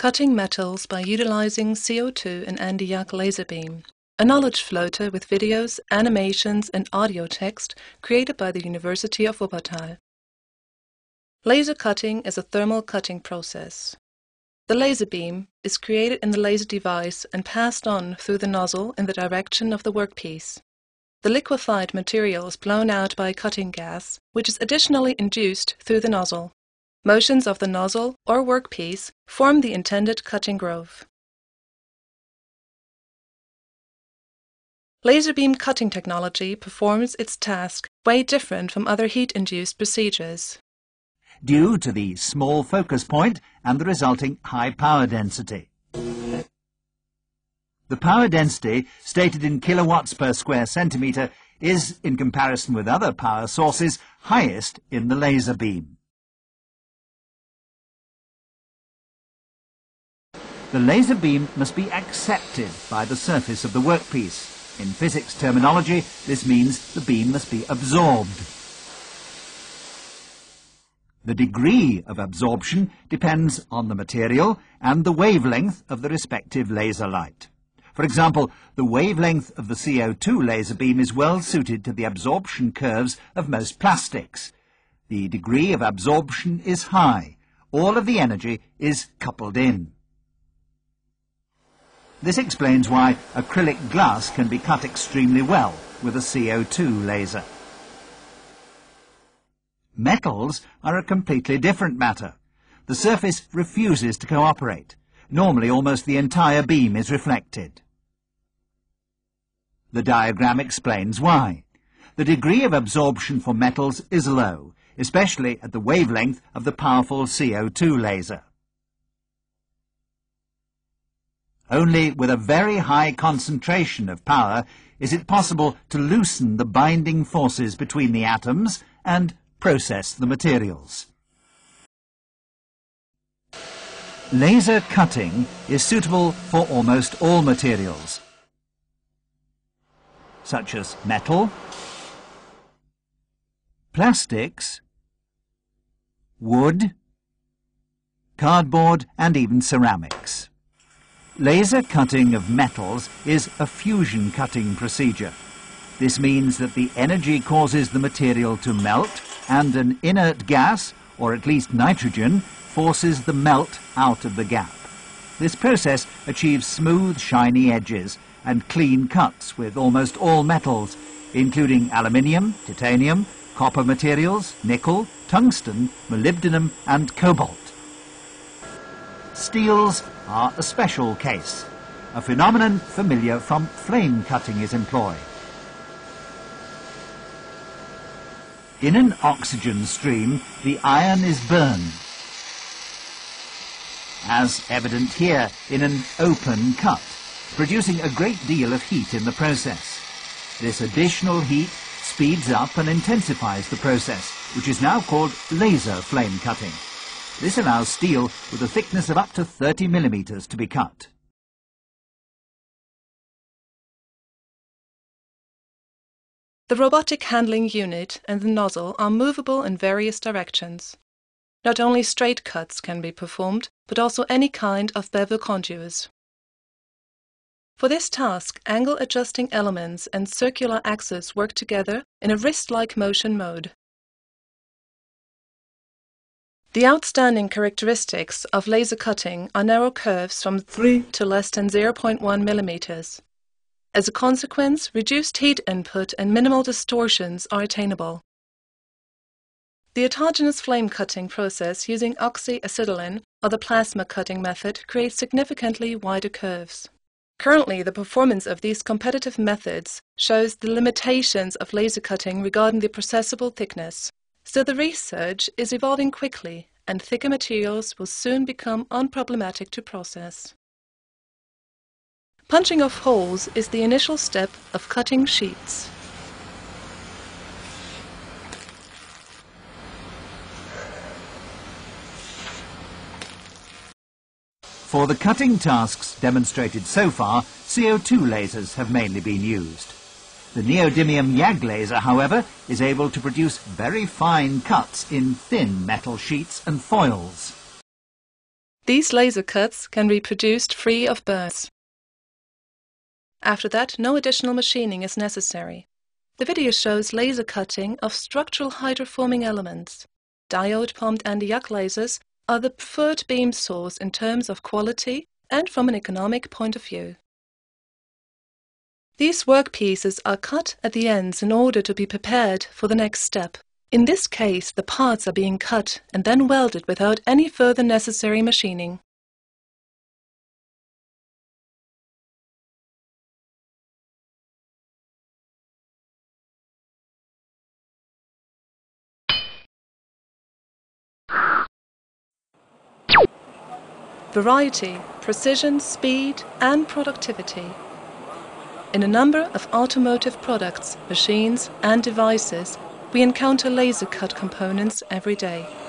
Cutting Metals by Utilizing CO2 and Nd:YAG Laser Beam, a knowledge floater with videos, animations and audio text created by the University of Wuppertal. Laser cutting is a thermal cutting process. The laser beam is created in the laser device and passed on through the nozzle in the direction of the workpiece. The liquefied material is blown out by cutting gas, which is additionally induced through the nozzle. Motions of the nozzle or workpiece form the intended cutting groove. Laser beam cutting technology performs its task way different from other heat-induced procedures, due to the small focus point and the resulting high power density. The power density, stated in kilowatts per square centimetre, is, in comparison with other power sources, highest in the laser beam. The laser beam must be accepted by the surface of the workpiece. In physics terminology, this means the beam must be absorbed. The degree of absorption depends on the material and the wavelength of the respective laser light. For example, the wavelength of the CO2 laser beam is well suited to the absorption curves of most plastics. The degree of absorption is high. All of the energy is coupled in. This explains why acrylic glass can be cut extremely well with a CO2 laser. Metals are a completely different matter. The surface refuses to cooperate. Normally, almost the entire beam is reflected. The diagram explains why. The degree of absorption for metals is low, especially at the wavelength of the powerful CO2 laser. Only with a very high concentration of power is it possible to loosen the binding forces between the atoms and process the materials. Laser cutting is suitable for almost all materials, such as metal, plastics, wood, cardboard, and even ceramics. Laser cutting of metals is a fusion cutting procedure. This means that the energy causes the material to melt, and an inert gas, or at least nitrogen, forces the melt out of the gap. This process achieves smooth, shiny edges and clean cuts with almost all metals, including aluminium, titanium, copper materials, nickel, tungsten, molybdenum, and cobalt. Steels are a special case. A phenomenon familiar from flame cutting is employed. In an oxygen stream, the iron is burned, as evident here in an open cut, producing a great deal of heat in the process. This additional heat speeds up and intensifies the process, which is now called laser flame cutting. This allows steel with a thickness of up to 30 millimeters to be cut. The robotic handling unit and the nozzle are movable in various directions. Not only straight cuts can be performed, but also any kind of bevel contours. For this task, angle-adjusting elements and circular axes work together in a wrist-like motion mode. The outstanding characteristics of laser cutting are narrow curves from 3 to less than 0.1 millimeters. As a consequence, reduced heat input and minimal distortions are attainable. The autogenous flame cutting process using oxyacetylene or the plasma cutting method creates significantly wider curves. Currently, the performance of these competitive methods shows the limitations of laser cutting regarding the processable thickness. So the research is evolving quickly, and thicker materials will soon become unproblematic to process. Punching of holes is the initial step of cutting sheets. For the cutting tasks demonstrated so far, CO2 lasers have mainly been used. The Nd:YAG laser, however, is able to produce very fine cuts in thin metal sheets and foils. These laser cuts can be produced free of burrs. After that, no additional machining is necessary. The video shows laser cutting of structural hydroforming elements. Diode pumped Nd:YAG lasers are the preferred beam source in terms of quality and from an economic point of view. These workpieces are cut at the ends in order to be prepared for the next step. In this case, the parts are being cut and then welded without any further necessary machining. Variety, precision, speed, and productivity. In a number of automotive products, machines, and devices, we encounter laser cut components every day.